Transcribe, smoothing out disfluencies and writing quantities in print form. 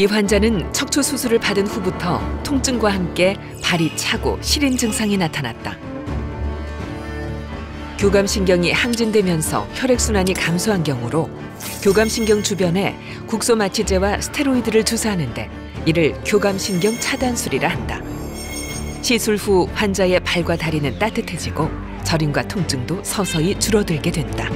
이 환자는 척추 수술을 받은 후부터 통증과 함께 발이 차고 시린 증상이 나타났다. 교감신경이 항진되면서 혈액순환이 감소한 경우로 교감신경 주변에 국소마취제와 스테로이드를 주사하는데 이를 교감신경 차단술이라 한다. 시술 후 환자의 발과 다리는 따뜻해지고 저림과 통증도 서서히 줄어들게 된다.